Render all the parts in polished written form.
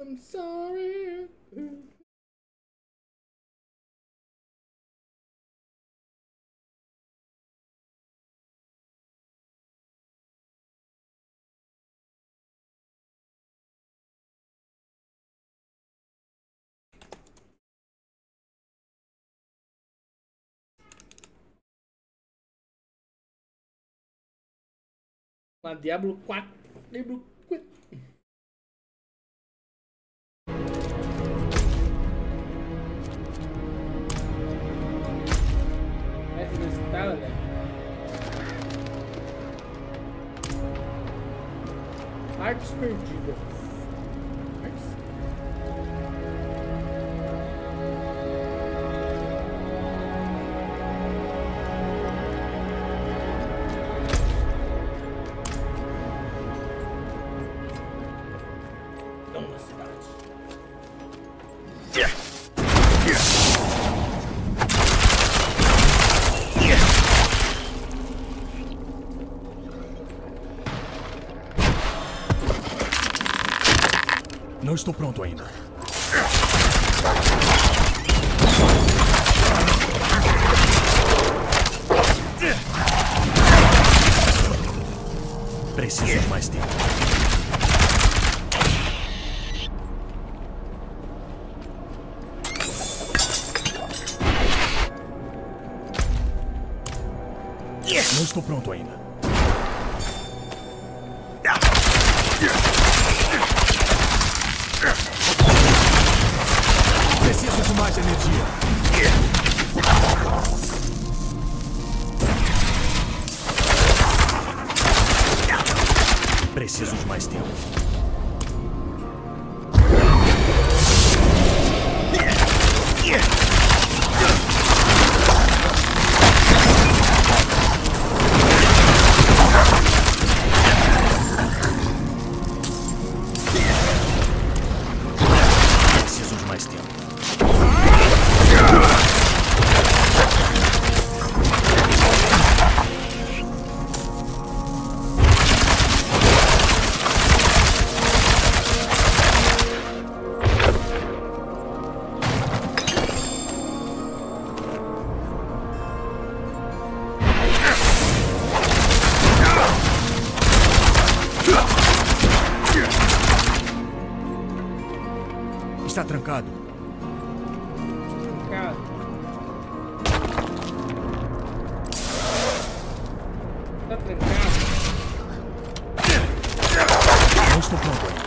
I'm sorry. Na Diablo 4. Diablo 4. Essa não está, velho. Artes perdidas. Artes? Não estou pronto ainda. Preciso de mais tempo. Não estou pronto ainda. Mais energia. Preciso de mais tempo. Está trancado. Trancado. Está trancado. Não estou pronto ainda.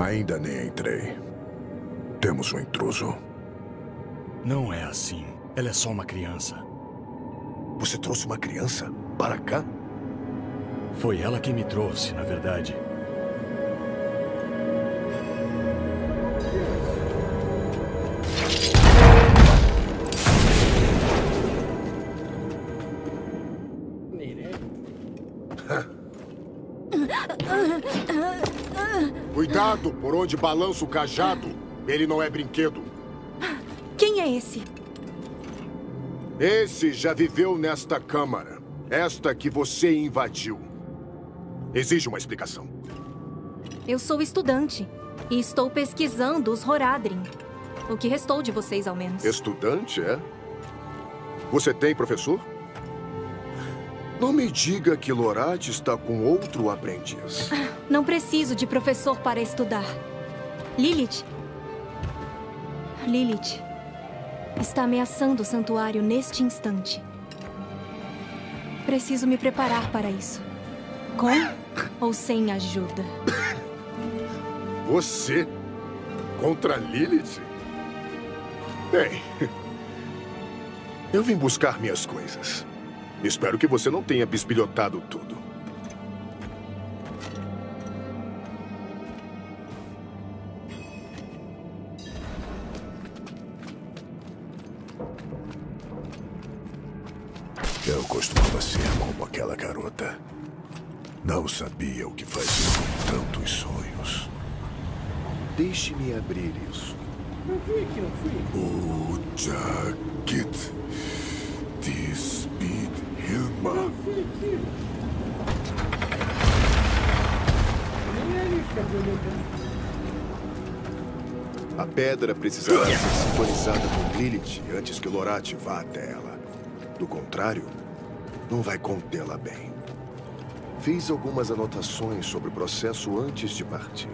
Ainda nem entrei. Temos um intruso. Não é assim. Ela é só uma criança. Você trouxe uma criança para cá? Foi ela quem me trouxe, na verdade. Cuidado por onde balança o cajado. Ele não é brinquedo. Quem é esse? Esse já viveu nesta câmara. Esta que você invadiu. Exige uma explicação. Eu sou estudante. E estou pesquisando os Horadrim. O que restou de vocês, ao menos. Estudante, é? Você tem professor? Não me diga que Lorath está com outro aprendiz. Não preciso de professor para estudar. Lilith está ameaçando o santuário neste instante. Preciso me preparar para isso. Com ou sem ajuda? Você? Contra Lilith? Bem, eu vim buscar minhas coisas. Espero que você não tenha bisbilhotado tudo. Eu costumava ser como aquela garota. Não sabia o que fazia com tantos sonhos. Deixe-me abrir isso. O Jacket Despid Hilma. A pedra precisará ser sintonizada com Lilith antes que Lorath vá até ela. Do contrário, não vai contê-la bem. Fiz algumas anotações sobre o processo antes de partir.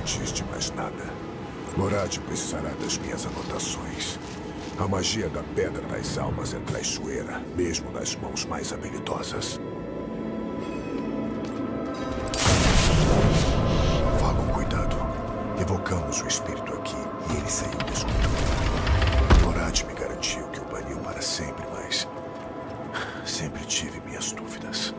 Antes de mais nada, Lorath precisará das minhas anotações. A magia da Pedra das Almas é traiçoeira, mesmo nas mãos mais habilidosas. Vá com cuidado. Evocamos o espírito aqui e ele saiu do escudo. Lorath me garantiu que o baniu para sempre, mas sempre tive minhas dúvidas.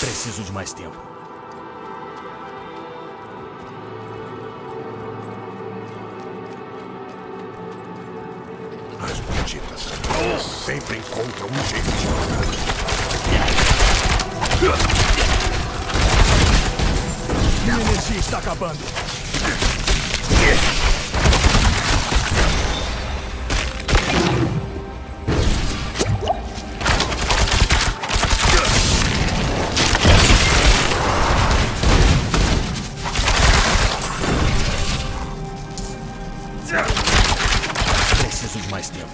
Preciso de mais tempo. As malditas sempre encontram um jeito de matar. Minha energia está acabando. Preciso de mais tempo.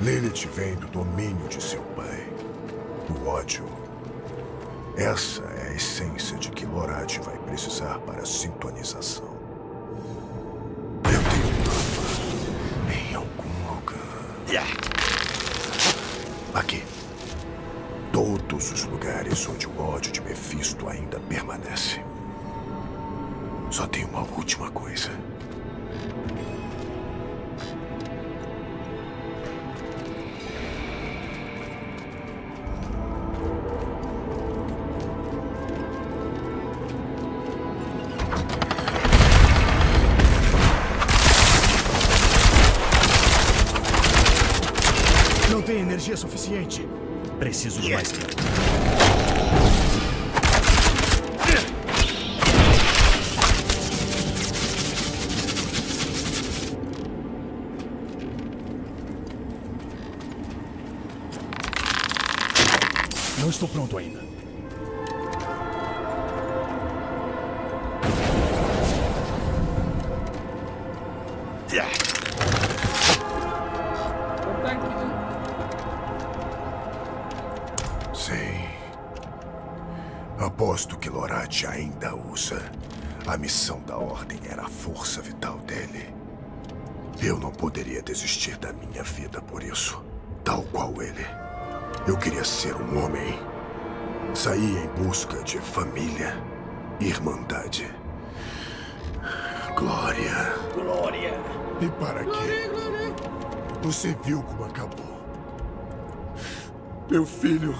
Lilith vem do domínio de seu pai, do ódio. Essa é a essência de que Lorath vai precisar para a sintonização. Eu tenho um mapa em algum lugar. Aqui. Todos os lugares onde o ódio de Mefisto ainda permanece. Só tem uma última coisa. Energia suficiente. Preciso de mais tempo. Não estou pronto ainda. composto que Lorath ainda usa. A missão da Ordem era a força vital dele. Eu não poderia desistir da minha vida por isso, tal qual ele. Eu queria ser um homem. Saí em busca de família e irmandade. Glória. Glória. E para quê? Você viu como acabou. Meu filho...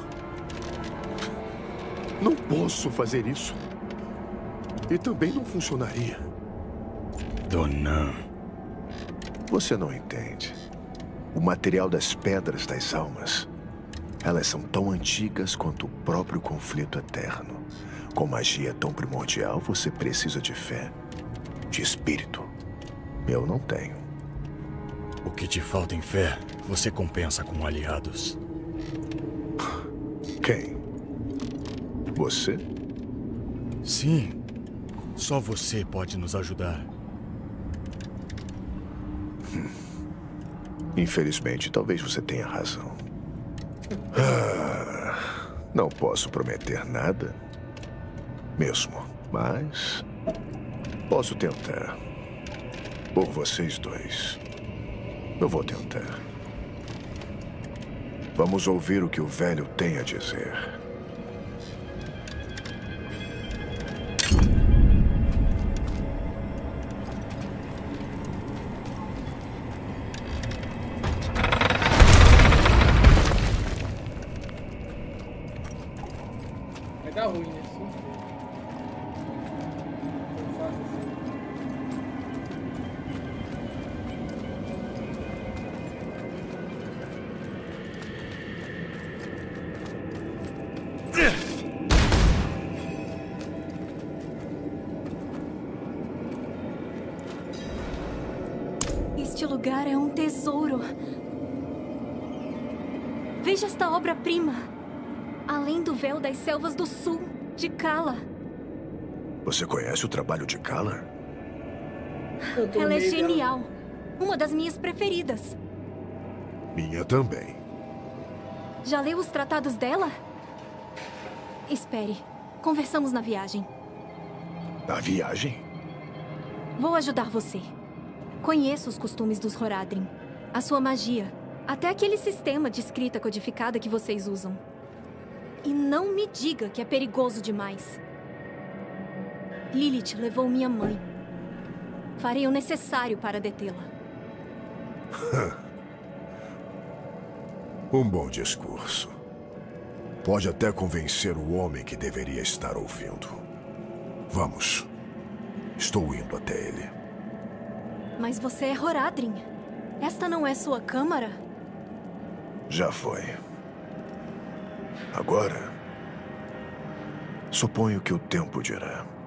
Não posso fazer isso. E também não funcionaria. Donan... Você não entende. O material das pedras das almas... Elas são tão antigas quanto o próprio conflito eterno. Com magia tão primordial, você precisa de fé, de espírito. Eu não tenho. O que te falta em fé, você compensa com aliados. Quem? Você? Sim. Só você pode nos ajudar. Infelizmente, talvez você tenha razão. Não posso prometer nada mesmo, mas posso tentar. Por vocês dois, eu vou tentar. Vamos ouvir o que o velho tem a dizer. Este lugar é um tesouro. Veja esta obra-prima. Além do véu das selvas do sul, de Kala. Você conhece o trabalho de Kala? Ela é genial. Uma das minhas preferidas. Minha também. Já leu os tratados dela? Espere. Conversamos na viagem. Na viagem? Vou ajudar você. Conheço os costumes dos Horadrim, a sua magia, até aquele sistema de escrita codificada que vocês usam. E não me diga que é perigoso demais. Lilith levou minha mãe. Farei o necessário para detê-la. Um bom discurso. Pode até convencer o homem que deveria estar ouvindo. Vamos. Estou indo até ele. Mas você é Horadrim. Esta não é sua câmara? Já foi. Agora, suponho que o tempo dirá.